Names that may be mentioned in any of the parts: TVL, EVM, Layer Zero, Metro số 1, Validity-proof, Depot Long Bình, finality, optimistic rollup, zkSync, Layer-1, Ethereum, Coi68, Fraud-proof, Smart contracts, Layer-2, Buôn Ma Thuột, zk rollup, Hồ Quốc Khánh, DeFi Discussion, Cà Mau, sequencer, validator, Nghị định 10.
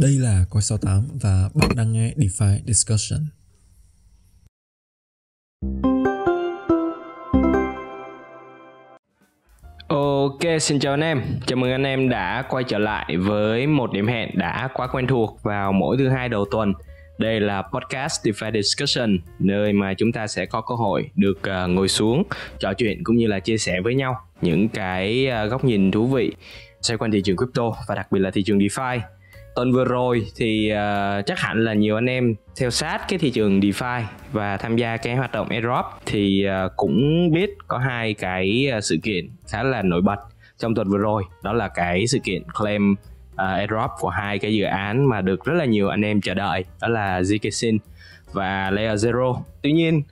Đây là Coi 68 và bạn đang nghe DeFi Discussion. Ok, xin chào anh em. Chào mừng anh em đã quay trở lại với một điểm hẹn đã quá quen thuộc vào mỗi thứ hai đầu tuần. Đây là podcast DeFi Discussion, nơi mà chúng ta sẽ có cơ hội được ngồi xuống, trò chuyện cũng như là chia sẻ với nhau những cái góc nhìn thú vị xoay quanh thị trường crypto và đặc biệt là thị trường DeFi. Tuần vừa rồi thì chắc hẳn là nhiều anh em theo sát cái thị trường DeFi và tham gia cái hoạt động airdrop thì cũng biết có hai cái sự kiện khá là nổi bật trong tuần vừa rồi. Đó là cái sự kiện claim airdrop của hai cái dự án mà được rất là nhiều anh em chờ đợi, đó là zkSync và Layer Zero. Tuy nhiên,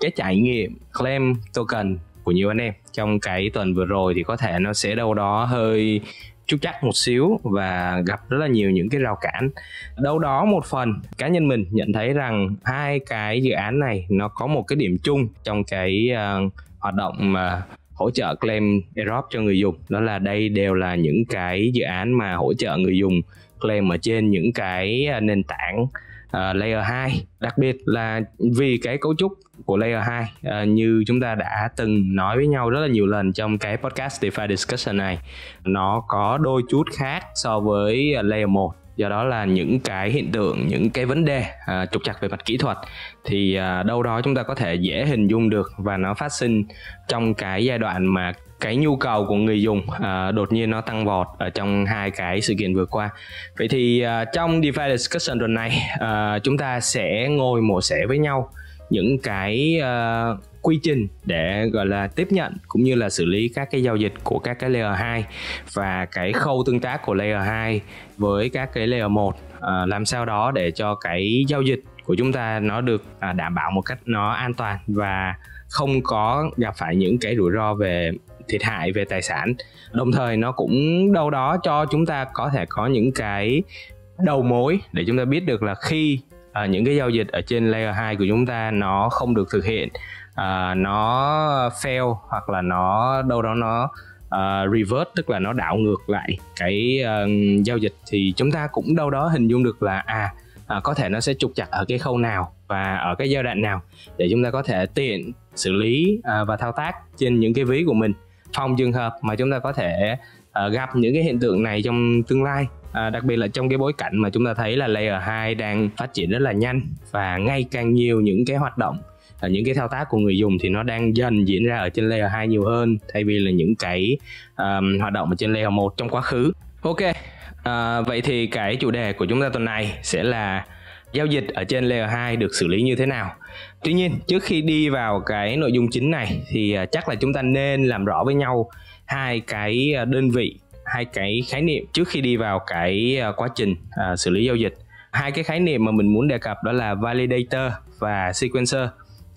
cái trải nghiệm claim token của nhiều anh em trong cái tuần vừa rồi thì có thể nó sẽ đâu đó hơi chút chắc một xíu và gặp rất là nhiều những cái rào cản. Đâu đó một phần cá nhân mình nhận thấy rằng hai cái dự án này nó có một cái điểm chung trong cái hoạt động hỗ trợ claim airdrop cho người dùng, đó là đây đều là những cái dự án mà hỗ trợ người dùng claim ở trên những cái nền tảng Layer 2. Đặc biệt là vì cái cấu trúc của Layer 2 như chúng ta đã từng nói với nhau rất là nhiều lần trong cái podcast DeFi Discussion này, nó có đôi chút khác so với Layer 1. Do đó là những cái hiện tượng, những cái vấn đề trục trặc về mặt kỹ thuật thì đâu đó chúng ta có thể dễ hình dung được, và nó phát sinh trong cái giai đoạn mà cái nhu cầu của người dùng đột nhiên nó tăng vọt ở trong hai cái sự kiện vừa qua. Vậy thì trong DeFi Discussion tuần này chúng ta sẽ ngồi mổ xẻ với nhau những cái quy trình để gọi là tiếp nhận cũng như là xử lý các cái giao dịch của các cái Layer 2 và cái khâu tương tác của Layer 2 với các cái Layer 1, làm sao đó để cho cái giao dịch của chúng ta nó được đảm bảo một cách nó an toàn và không có gặp phải những cái rủi ro về thiệt hại về tài sản. Đồng thời nó cũng đâu đó cho chúng ta có thể có những cái đầu mối để chúng ta biết được là khi những cái giao dịch ở trên Layer 2 của chúng ta nó không được thực hiện, nó fail hoặc là nó đâu đó nó reverse, tức là nó đảo ngược lại cái giao dịch, thì chúng ta cũng đâu đó hình dung được là có thể nó sẽ trục trặc ở cái khâu nào và ở cái giai đoạn nào để chúng ta có thể tiện xử lý và thao tác trên những cái ví của mình, phòng trường hợp mà chúng ta có thể gặp những cái hiện tượng này trong tương lai. Đặc biệt là trong cái bối cảnh mà chúng ta thấy là Layer 2 đang phát triển rất là nhanh và ngày càng nhiều những cái hoạt động, những cái thao tác của người dùng thì nó đang dần diễn ra ở trên Layer 2 nhiều hơn thay vì là những cái hoạt động ở trên Layer 1 trong quá khứ. Ok, vậy thì cái chủ đề của chúng ta tuần này sẽ là giao dịch ở trên Layer 2 được xử lý như thế nào. Tuy nhiên, trước khi đi vào cái nội dung chính này thì chắc là chúng ta nên làm rõ với nhau hai cái đơn vị, hai cái khái niệm trước khi đi vào cái quá trình xử lý giao dịch. Hai cái khái niệm mà mình muốn đề cập đó là validator và sequencer.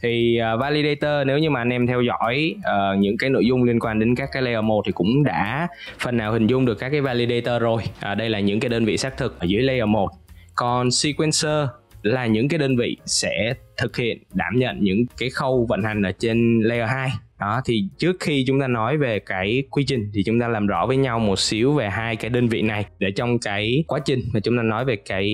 Thì validator, nếu như mà anh em theo dõi những cái nội dung liên quan đến các cái Layer 1 thì cũng đã phần nào hình dung được các cái validator rồi. Đây là những cái đơn vị xác thực ở dưới Layer 1. Còn sequencer là những cái đơn vị sẽ thực hiện, đảm nhận những cái khâu vận hành ở trên Layer 2. Đó, thì trước khi chúng ta nói về cái quy trình thì chúng ta làm rõ với nhau một xíu về hai cái đơn vị này, để trong cái quá trình mà chúng ta nói về cái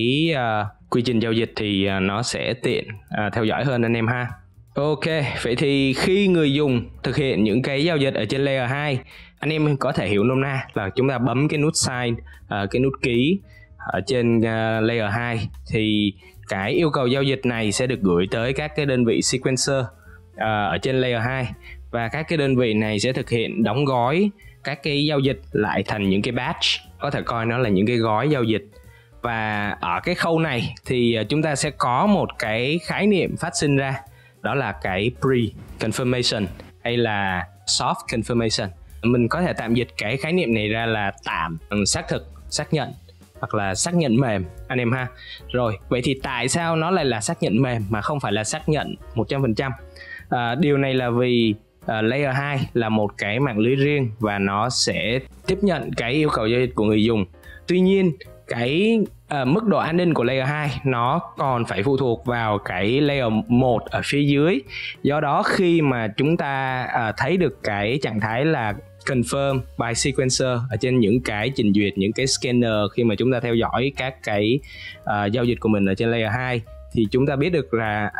quy trình giao dịch thì nó sẽ tiện theo dõi hơn anh em ha. Ok, vậy thì khi người dùng thực hiện những cái giao dịch ở trên Layer 2, anh em có thể hiểu nôm na là chúng ta bấm cái nút sign, cái nút ký ở trên Layer 2 thì cái yêu cầu giao dịch này sẽ được gửi tới các cái đơn vị sequencer ở trên Layer 2, và các cái đơn vị này sẽ thực hiện đóng gói các cái giao dịch lại thành những cái batch, có thể coi nó là những cái gói giao dịch. Và ở cái khâu này thì chúng ta sẽ có một cái khái niệm phát sinh ra, đó là cái pre-confirmation hay là soft confirmation. Mình có thể tạm dịch cái khái niệm này ra là tạm xác thực, xác nhận hoặc là xác nhận mềm anh em ha. Rồi, vậy thì tại sao nó lại là xác nhận mềm mà không phải là xác nhận 100%? Điều này là vì Layer 2 là một cái mạng lưới riêng và nó sẽ tiếp nhận cái yêu cầu giao dịch của người dùng. Tuy nhiên, cái mức độ an ninh của Layer 2 nó còn phải phụ thuộc vào cái Layer 1 ở phía dưới. Do đó khi mà chúng ta thấy được cái trạng thái là confirm by sequencer ở trên những cái trình duyệt, những cái scanner. Khi mà chúng ta theo dõi các cái giao dịch của mình ở trên layer 2 thì chúng ta biết được là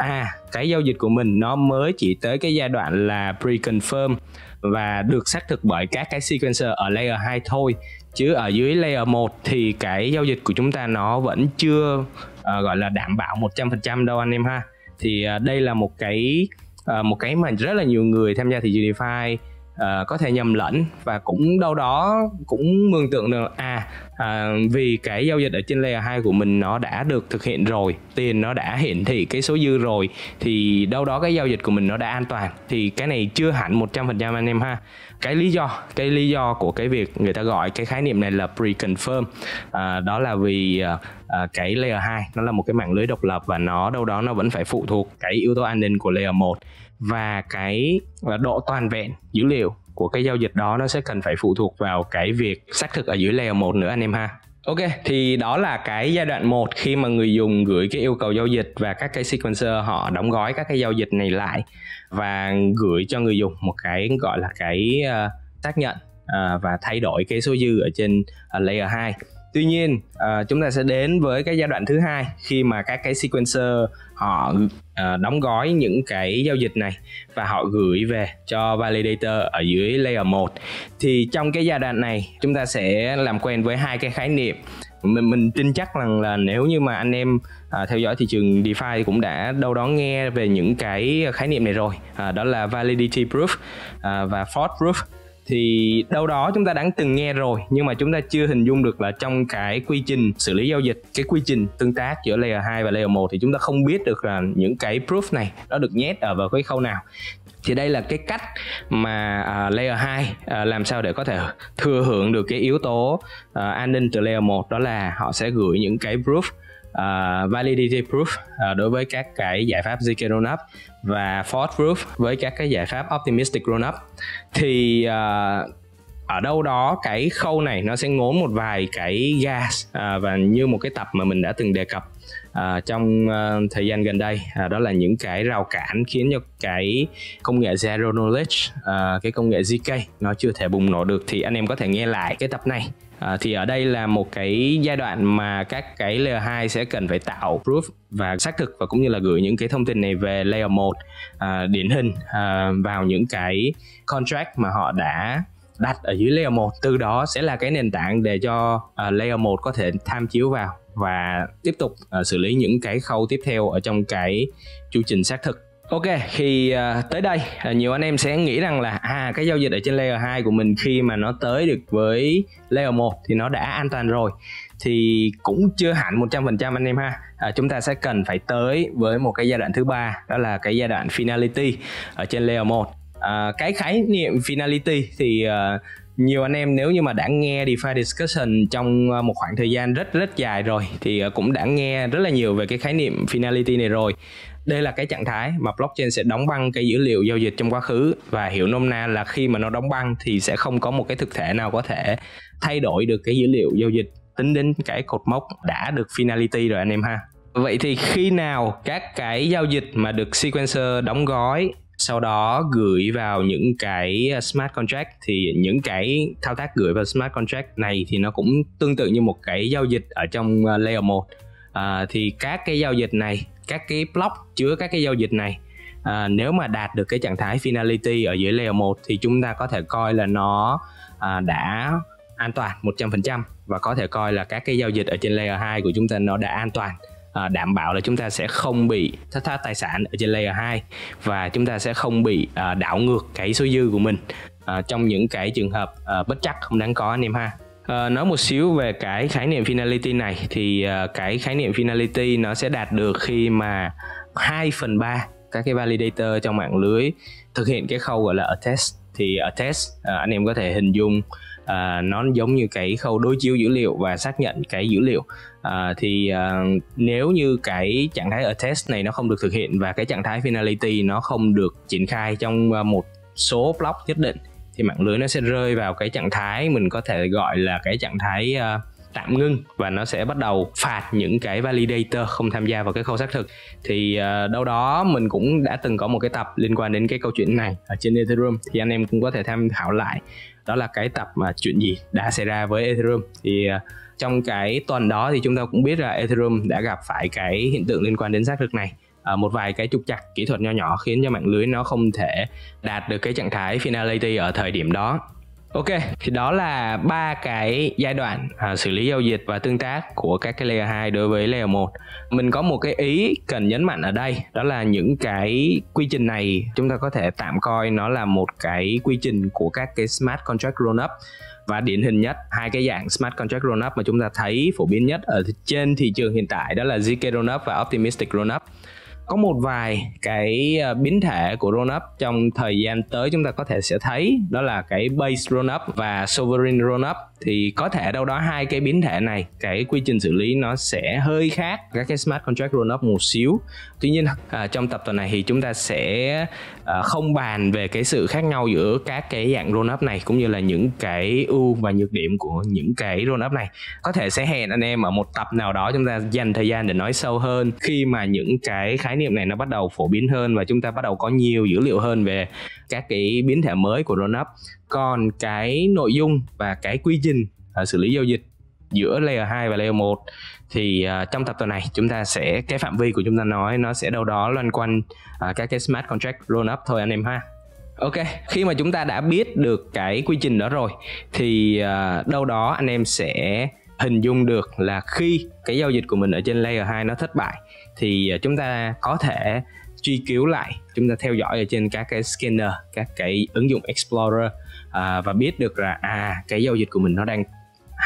cái giao dịch của mình nó mới chỉ tới cái giai đoạn là pre-confirm và được xác thực bởi các cái sequencer ở layer 2 thôi. Chứ ở dưới layer 1 thì cái giao dịch của chúng ta nó vẫn chưa gọi là đảm bảo 100% đâu anh em ha. Thì đây là một cái mà rất là nhiều người tham gia thị trường DeFi có thể nhầm lẫn và cũng đâu đó cũng mường tượng được vì cái giao dịch ở trên layer 2 của mình nó đã được thực hiện rồi, tiền nó đã hiển thị cái số dư rồi thì đâu đó cái giao dịch của mình nó đã an toàn. Thì cái này chưa hẳn 100% anh em ha. Cái lý do của cái việc người ta gọi cái khái niệm này là pre-confirm đó là vì cái layer 2 nó là một cái mạng lưới độc lập và nó đâu đó nó vẫn phải phụ thuộc cái yếu tố an ninh của layer 1 và cái độ toàn vẹn dữ liệu của cái giao dịch đó nó sẽ cần phải phụ thuộc vào cái việc xác thực ở dưới layer 1 nữa anh em ha. Ok, thì đó là cái giai đoạn 1 khi mà người dùng gửi cái yêu cầu giao dịch và các cái sequencer họ đóng gói các cái giao dịch này lại và gửi cho người dùng một cái gọi là cái xác nhận và thay đổi cái số dư ở trên layer 2. Tuy nhiên chúng ta sẽ đến với cái giai đoạn thứ hai khi mà các cái sequencer họ đóng gói những cái giao dịch này và họ gửi về cho validator ở dưới layer 1. Thì trong cái giai đoạn này chúng ta sẽ làm quen với hai cái khái niệm. Mình tin chắc rằng là nếu như mà anh em theo dõi thị trường DeFi cũng đã đâu đó nghe về những cái khái niệm này rồi, đó là validity proof và fraud proof. Thì đâu đó chúng ta đã từng nghe rồi nhưng mà chúng ta chưa hình dung được là trong cái quy trình xử lý giao dịch, cái quy trình tương tác giữa layer 2 và layer 1 thì chúng ta không biết được là những cái proof này nó được nhét ở vào cái khâu nào. Thì đây là cái cách mà layer 2 làm sao để có thể thừa hưởng được cái yếu tố an ninh từ layer 1, đó là họ sẽ gửi những cái proof validity proof đối với các cái giải pháp zk rollup và fraud proof với các cái giải pháp optimistic rollup. Thì ở đâu đó cái khâu này nó sẽ ngốn một vài cái gas và như một cái tập mà mình đã từng đề cập trong thời gian gần đây, đó là những cái rào cản khiến cho cái công nghệ zero knowledge, cái công nghệ zk nó chưa thể bùng nổ được. Thì anh em có thể nghe lại cái tập này. Thì ở đây là một cái giai đoạn mà các cái layer 2 sẽ cần phải tạo proof và xác thực và cũng như là gửi những cái thông tin này về layer 1 điển hình vào những cái contract mà họ đã đặt ở dưới layer 1. Từ đó sẽ là cái nền tảng để cho layer 1 có thể tham chiếu vào và tiếp tục xử lý những cái khâu tiếp theo ở trong cái chu trình xác thực. Ok, khi tới đây nhiều anh em sẽ nghĩ rằng là cái giao dịch ở trên layer 2 của mình khi mà nó tới được với layer 1 thì nó đã an toàn rồi. Thì cũng chưa hẳn 100% anh em ha. Chúng ta sẽ cần phải tới với một cái giai đoạn thứ ba, đó là cái giai đoạn finality ở trên layer 1. Cái khái niệm finality thì nhiều anh em nếu như mà đã nghe DeFi Discussion trong một khoảng thời gian rất dài rồi thì cũng đã nghe rất là nhiều về cái khái niệm finality này rồi. Đây là cái trạng thái mà blockchain sẽ đóng băng cái dữ liệu giao dịch trong quá khứ, và hiểu nôm na là khi mà nó đóng băng thì sẽ không có một cái thực thể nào có thể thay đổi được cái dữ liệu giao dịch tính đến cái cột mốc đã được finality rồi anh em ha. Vậy thì khi nào các cái giao dịch mà được sequencer đóng gói sau đó gửi vào những cái smart contract, thì những cái thao tác gửi vào smart contract này thì nó cũng tương tự như một cái giao dịch ở trong layer 1. Thì các cái giao dịch này, các cái block chứa các cái giao dịch này nếu mà đạt được cái trạng thái finality ở dưới layer 1 thì chúng ta có thể coi là nó đã an toàn 100% và có thể coi là các cái giao dịch ở trên layer 2 của chúng ta nó đã an toàn, đảm bảo là chúng ta sẽ không bị thất thoát tài sản ở trên layer 2 và chúng ta sẽ không bị đảo ngược cái số dư của mình trong những cái trường hợp bất trắc không đáng có anh em ha. Nói một xíu về cái khái niệm finality này thì cái khái niệm finality nó sẽ đạt được khi mà 2/3 các cái validator trong mạng lưới thực hiện cái khâu gọi là attest. Thì attest anh em có thể hình dung nó giống như cái khâu đối chiếu dữ liệu và xác nhận cái dữ liệu. Thì nếu như cái trạng thái attest này nó không được thực hiện và cái trạng thái finality nó không được triển khai trong một số block nhất định thì mạng lưới nó sẽ rơi vào cái trạng thái mình có thể gọi là cái trạng thái tạm ngưng, và nó sẽ bắt đầu phạt những cái validator không tham gia vào cái khâu xác thực. Thì đâu đó mình cũng đã từng có một cái tập liên quan đến cái câu chuyện này ở trên Ethereum, thì anh em cũng có thể tham khảo lại. đó là cái tập mà chuyện gì đã xảy ra với Ethereum. Thì trong cái tuần đó thì chúng ta cũng biết là Ethereum đã gặp phải cái hiện tượng liên quan đến xác thực này, một vài cái trục trặc kỹ thuật nho nhỏ khiến cho mạng lưới nó không thể đạt được cái trạng thái finality ở thời điểm đó. Ok, thì đó là ba cái giai đoạn xử lý giao dịch và tương tác của các cái layer 2 đối với layer 1. Mình có một cái ý cần nhấn mạnh ở đây, đó là những cái quy trình này chúng ta có thể tạm coi nó là một cái quy trình của các cái smart contract roll up. Và điển hình nhất hai cái dạng smart contract rollup mà chúng ta thấy phổ biến nhất ở trên thị trường hiện tại, đó là zk rollup và optimistic rollup. Có một vài cái biến thể của rollup trong thời gian tới chúng ta có thể sẽ thấy, đó là cái base rollup và sovereign rollup. Thì có thể đâu đó hai cái biến thể này, cái quy trình xử lý nó sẽ hơi khác các cái smart contract rollup một xíu. Tuy nhiên trong tập tuần này thì chúng ta sẽ không bàn về cái sự khác nhau giữa các cái dạng rollup này cũng như là những cái ưu và nhược điểm của những cái rollup này. Có thể sẽ hẹn anh em ở một tập nào đó chúng ta dành thời gian để nói sâu hơn khi mà những cái khái niệm này nó bắt đầu phổ biến hơn và chúng ta bắt đầu có nhiều dữ liệu hơn về các cái biến thể mới của rollup. Còn cái nội dung và cái quy trình xử lý giao dịch giữa layer 2 và layer 1 thì trong tập tuần này chúng ta sẽ, cái phạm vi của chúng ta nói nó sẽ đâu đó loanh quanh các cái smart contract rollup thôi anh em ha. Ok, khi mà chúng ta đã biết được cái quy trình đó rồi thì đâu đó anh em sẽ hình dung được là khi cái giao dịch của mình ở trên layer 2 nó thất bại thì chúng ta có thể truy cứu lại, chúng ta theo dõi ở trên các cái scanner, các cái ứng dụng Explorer và biết được là cái giao dịch của mình nó đang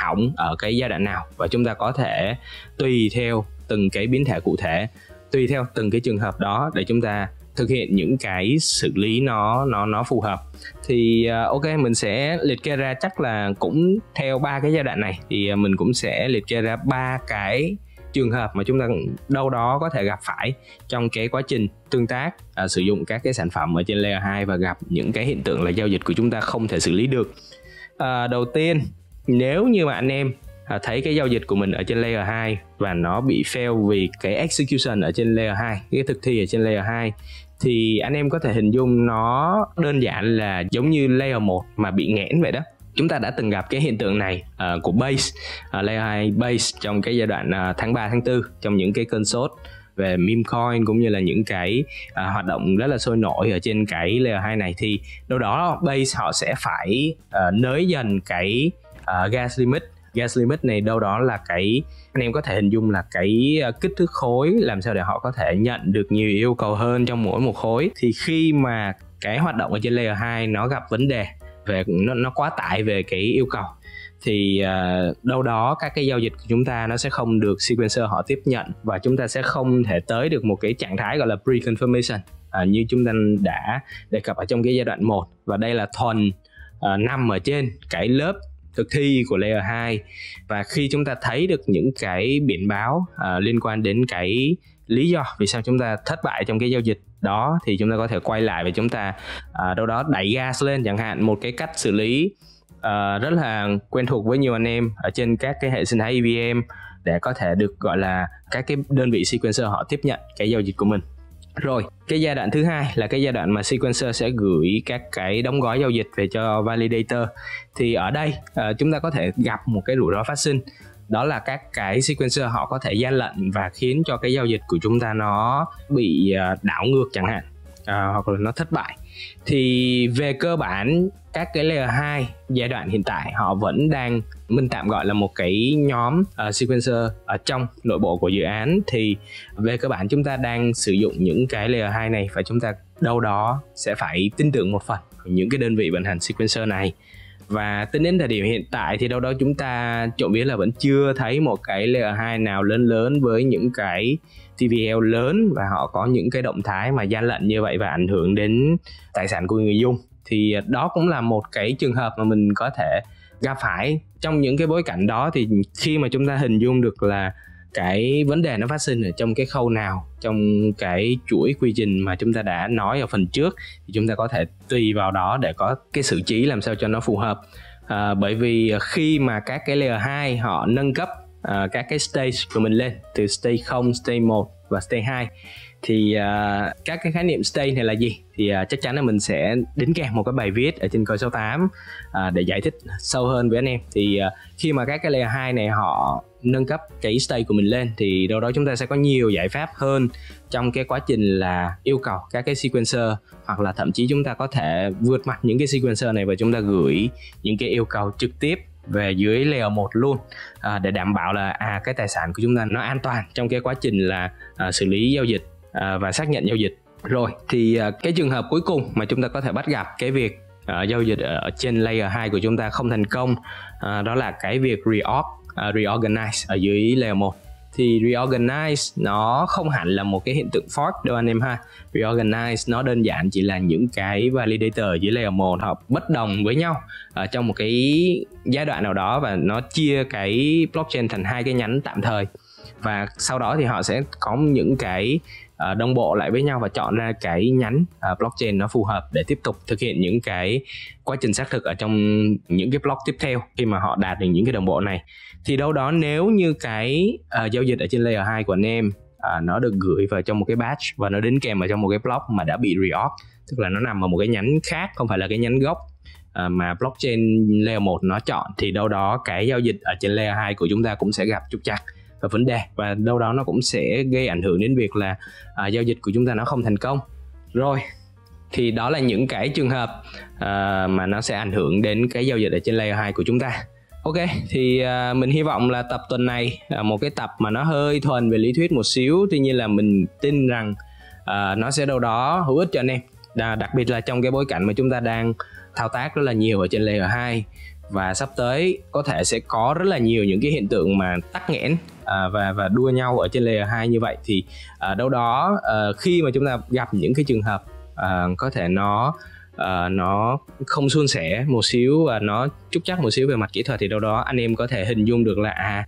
hỏng ở cái giai đoạn nào, và chúng ta có thể tùy theo từng cái biến thể cụ thể, tùy theo từng cái trường hợp đó để chúng ta thực hiện những cái xử lý nó phù hợp. Thì ok, mình sẽ liệt kê ra, chắc là cũng theo ba cái giai đoạn này thì mình cũng sẽ liệt kê ra ba cái trường hợp mà chúng ta đâu đó có thể gặp phải trong cái quá trình tương tác sử dụng các cái sản phẩm ở trên layer 2 và gặp những cái hiện tượng là giao dịch của chúng ta không thể xử lý được. Đầu tiên, nếu như mà anh em thấy cái giao dịch của mình ở trên layer 2 và nó bị fail vì cái execution ở trên layer 2, cái thực thi ở trên layer 2, thì anh em có thể hình dung nó đơn giản là giống như layer 1 mà bị nghẽn vậy đó. Chúng ta đã từng gặp cái hiện tượng này của base, layer 2 base trong cái giai đoạn tháng 3, tháng 4 trong những cái cơn sốt về meme coin cũng như là những cái hoạt động rất là sôi nổi ở trên cái layer 2 này. Thì đâu đó base họ sẽ phải nới dần cái gas limit này, đâu đó là cái anh em có thể hình dung là cái kích thước khối, làm sao để họ có thể nhận được nhiều yêu cầu hơn trong mỗi một khối. Thì khi mà cái hoạt động ở trên layer 2 nó gặp vấn đề về nó quá tải về cái yêu cầu thì đâu đó các cái giao dịch của chúng ta nó sẽ không được sequencer họ tiếp nhận và chúng ta sẽ không thể tới được một cái trạng thái gọi là pre-confirmation như chúng ta đã đề cập ở trong cái giai đoạn 1, và đây là thuần nằm ở trên cái lớp thực thi của layer 2. Và khi chúng ta thấy được những cái biển báo liên quan đến cái lý do vì sao chúng ta thất bại trong cái giao dịch đó thì chúng ta có thể quay lại và chúng ta đâu đó đẩy gas lên chẳng hạn. Một cái cách xử lý rất là quen thuộc với nhiều anh em ở trên các cái hệ sinh thái EVM để có thể được gọi là các cái đơn vị sequencer họ tiếp nhận cái giao dịch của mình. Rồi, cái giai đoạn thứ hai là cái giai đoạn mà sequencer sẽ gửi các cái đóng gói giao dịch về cho validator. Thì ở đây chúng ta có thể gặp một cái rủi ro phát sinh, đó là các cái sequencer họ có thể gian lận và khiến cho cái giao dịch của chúng ta nó bị đảo ngược chẳng hạn, hoặc là nó thất bại. Thì về cơ bản các cái layer 2 giai đoạn hiện tại họ vẫn đang, mình tạm gọi là một cái nhóm sequencer ở trong nội bộ của dự án. Thì về cơ bản chúng ta đang sử dụng những cái layer 2 này và chúng ta đâu đó sẽ phải tin tưởng một phần những cái đơn vị vận hành sequencer này. Và tính đến thời điểm hiện tại thì đâu đó chúng ta trộm vía là vẫn chưa thấy một cái layer 2 nào lớn với những cái TVL lớn và họ có những cái động thái mà gian lận như vậy và ảnh hưởng đến tài sản của người dùng. Thì đó cũng là một cái trường hợp mà mình có thể gặp phải. Trong những cái bối cảnh đó thì khi mà chúng ta hình dung được là cái vấn đề nó phát sinh ở trong cái khâu nào trong cái chuỗi quy trình mà chúng ta đã nói ở phần trước thì chúng ta có thể tùy vào đó để có cái xử trí làm sao cho nó phù hợp. Bởi vì khi mà các cái layer 2 họ nâng cấp các cái stage của mình lên, từ stage 0, stage 1 và stage 2. Thì các cái khái niệm stage này là gì? Thì chắc chắn là mình sẽ đính kèm một cái bài viết ở trên Coi68 để giải thích sâu hơn với anh em. Thì khi mà các cái layer 2 này họ nâng cấp cái stage của mình lên thì đâu đó chúng ta sẽ có nhiều giải pháp hơn trong cái quá trình là yêu cầu các cái sequencer, hoặc là thậm chí chúng ta có thể vượt mặt những cái sequencer này và chúng ta gửi những cái yêu cầu trực tiếp về dưới layer 1 luôn, để đảm bảo là cái tài sản của chúng ta nó an toàn trong cái quá trình là xử lý giao dịch và xác nhận giao dịch. Rồi thì cái trường hợp cuối cùng mà chúng ta có thể bắt gặp cái việc giao dịch ở trên layer 2 của chúng ta không thành công, đó là cái việc reorganize ở dưới layer 1. Thì reorganize nó không hẳn là một cái hiện tượng fork đâu anh em ha. Reorganize nó đơn giản chỉ là những cái validator ở dưới layer 1 họ bất đồng với nhau ở trong một cái giai đoạn nào đó, và nó chia cái blockchain thành hai cái nhánh tạm thời, và sau đó thì họ sẽ có những cái đồng bộ lại với nhau và chọn ra cái nhánh blockchain nó phù hợp để tiếp tục thực hiện những cái quá trình xác thực ở trong những cái block tiếp theo. Khi mà họ đạt được những cái đồng bộ này thì đâu đó nếu như cái giao dịch ở trên layer 2 của anh em nó được gửi vào trong một cái batch và nó đính kèm vào trong một cái block mà đã bị reorg, tức là nó nằm ở một cái nhánh khác, không phải là cái nhánh gốc mà blockchain layer 1 nó chọn, thì đâu đó cái giao dịch ở trên layer 2 của chúng ta cũng sẽ gặp trục trặc và vấn đề, và đâu đó nó cũng sẽ gây ảnh hưởng đến việc là giao dịch của chúng ta nó không thành công. Rồi thì đó là những cái trường hợp mà nó sẽ ảnh hưởng đến cái giao dịch ở trên layer 2 của chúng ta. Ok, thì mình hy vọng là tập tuần này, một cái tập mà nó hơi thuần về lý thuyết một xíu, tuy nhiên là mình tin rằng nó sẽ đâu đó hữu ích cho anh em, đặc biệt là trong cái bối cảnh mà chúng ta đang thao tác rất là nhiều ở trên layer 2. Và sắp tới có thể sẽ có rất là nhiều những cái hiện tượng mà tắc nghẽn và đua nhau ở trên layer 2 như vậy. Thì đâu đó khi mà chúng ta gặp những cái trường hợp có thể nó không suôn sẻ một xíu và nó trục trặc một xíu về mặt kỹ thuật, thì đâu đó anh em có thể hình dung được là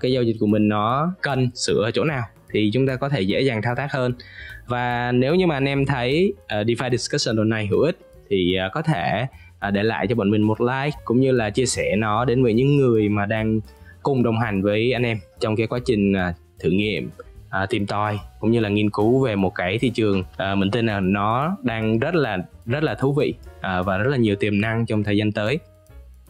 cái giao dịch của mình nó cần sửa ở chỗ nào, thì chúng ta có thể dễ dàng thao tác hơn. Và nếu như mà anh em thấy DeFi Discussion tuần này hữu ích thì có thể để lại cho bọn mình một like, cũng như là chia sẻ nó đến với những người mà đang cùng đồng hành với anh em trong cái quá trình thử nghiệm, tìm tòi cũng như là nghiên cứu về một cái thị trường mình tin là nó đang rất là thú vị và rất là nhiều tiềm năng trong thời gian tới.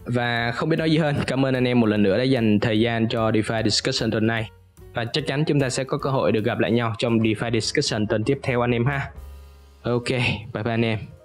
Và không biết nói gì hơn, cảm ơn anh em một lần nữa đã dành thời gian cho DeFi Discussion tuần này, và chắc chắn chúng ta sẽ có cơ hội được gặp lại nhau trong DeFi Discussion tuần tiếp theo anh em ha. Ok, bye bye anh em.